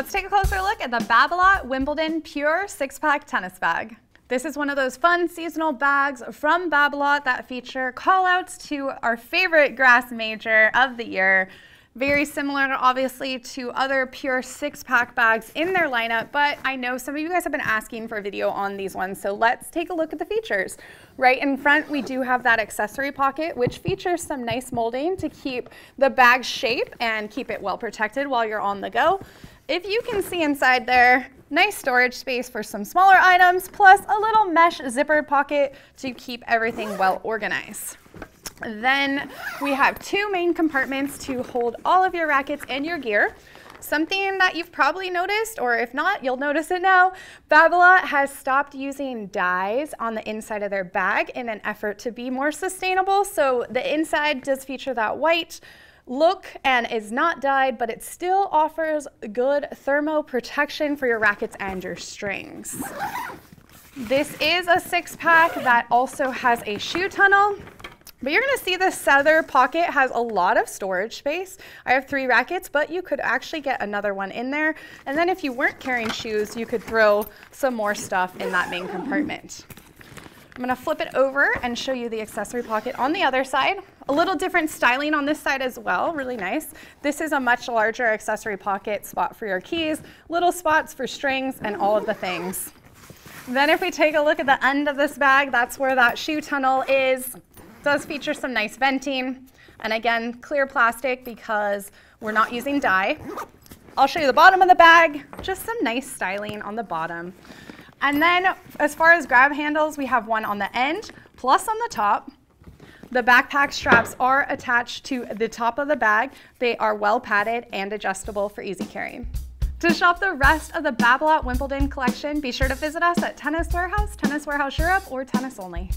Let's take a closer look at the Babolat Wimbledon Pure 6-Pack Tennis Bag. This is one of those fun seasonal bags from Babolat that feature callouts to our favorite grass major of the year. Very similar, obviously, to other Pure 6-Pack bags in their lineup, but I know some of you guys have been asking for a video on these ones, so let's take a look at the features. Right in front, we do have that accessory pocket, which features some nice molding to keep the bag shape and keep it well protected while you're on the go. If you can see inside there, nice storage space for some smaller items, plus a little mesh zippered pocket to keep everything well organized. Then we have two main compartments to hold all of your rackets and your gear. Something that you've probably noticed, or if not, you'll notice it now, Babolat has stopped using dies on the inside of their bag in an effort to be more sustainable. So the inside does feature that white look and is not dyed, but it still offers good thermo protection for your rackets and your strings. This is a 6-pack that also has a shoe tunnel. But you're going to see the southern pocket has a lot of storage space. I have 3 rackets, but you could actually get another one in there. And then if you weren't carrying shoes, you could throw some more stuff in that main compartment. I'm going to flip it over and show you the accessory pocket on the other side. A little different styling on this side as well, really nice. This is a much larger accessory pocket, spot for your keys, little spots for strings and all of the things. Then if we take a look at the end of this bag, that's where that shoe tunnel is. Does feature some nice venting, and again, clear plastic because we're not using dye. I'll show you the bottom of the bag, just some nice styling on the bottom. And then as far as grab handles, we have one on the end, plus on the top. The backpack straps are attached to the top of the bag. They are well padded and adjustable for easy carrying. To shop the rest of the Babolat Wimbledon collection, be sure to visit us at Tennis Warehouse, Tennis Warehouse Europe, or Tennis Only.